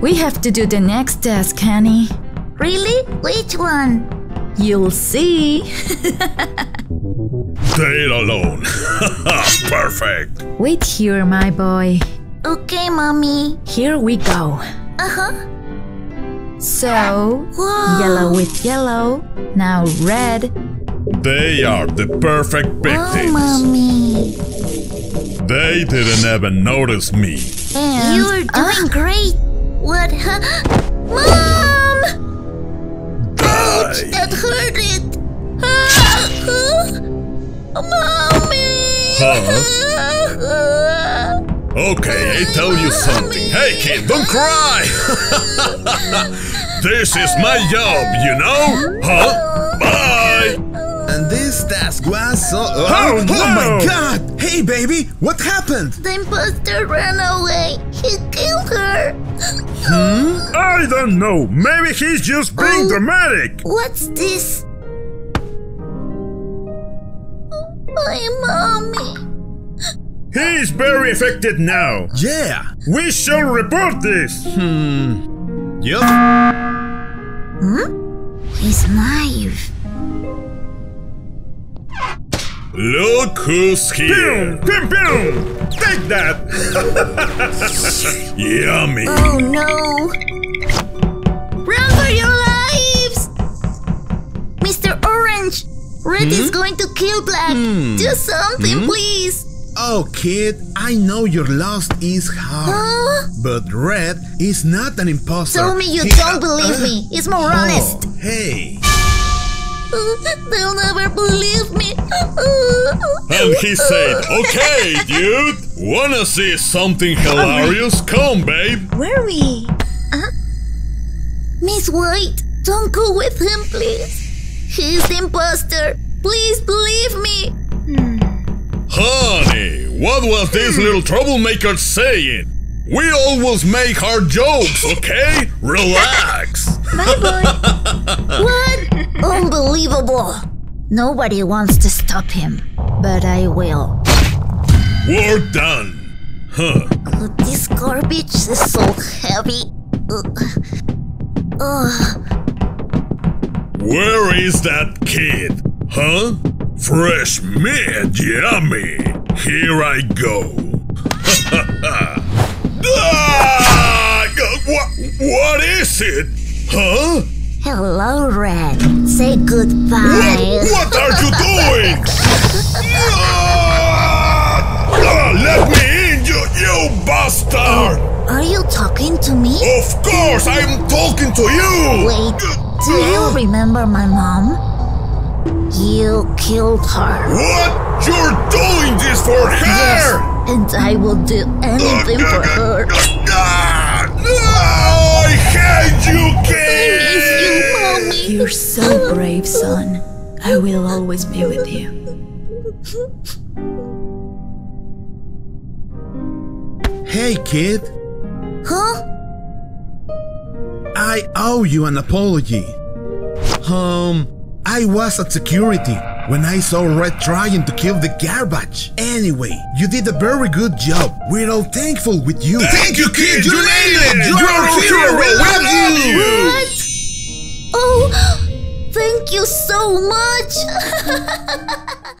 We have to do the next task, Honey. Really? Which one? You'll see. Stay alone. Perfect. Wait here, my boy. Okay, Mommy. Here we go. So, whoa. Yellow with yellow, now red. They are the perfect victims. Oh, Mommy. They didn't even notice me. And you're doing great. What? Mom! Ouch, that hurted. Mommy! Huh? Okay, I tell you something. Hey, kid, don't cry! This is my job, you know? Huh? Bye! And this task was so... Oh, no. My God! Hey, baby, what happened? The imposter ran away. He killed her. I don't know. Maybe he's just being dramatic. What's this? My mommy. He is very affected now. Yeah. We shall report this. Yup. His knife. Look who's here. Boom, boom, boom. Take that. Yummy. Oh no. Run for your lives. Mr. Orange. Red is going to kill Black. Do something, please. Oh, kid, I know your loss is hard, but Red is not an imposter. Tell me you don't believe me. It's more honest. Hey. They'll never believe me. And he said, okay, dude. Wanna see something hilarious? Come, babe. Where are we? Miss White, don't go with him, please. He's the imposter. Please believe me. Honey, what was this little troublemaker saying? We always make hard jokes, okay? Relax. Bye, boy. What? Unbelievable. Nobody wants to stop him, but I will. We're done. This garbage is so heavy. Where is that kid? Huh? Fresh meat, yummy! Here I go! What is it? Huh? Hello, Red. Say goodbye. What are you doing? Let me in, you bastard! Are you talking to me? Of course, I'm talking to you! Wait, do you remember my mom? You killed her. What? You're doing this for her? Yes, and I will do anything for her. I hate you, kid! I miss you, Mommy. You're so brave, son. I will always be with you. Hey, kid. Huh? I owe you an apology. I was at security when I saw Red trying to kill the garbage. Anyway, you did a very good job. We're all thankful with you. Thank you, kid! You nailed it! You're our hero! We love you! What? Oh, thank you so much!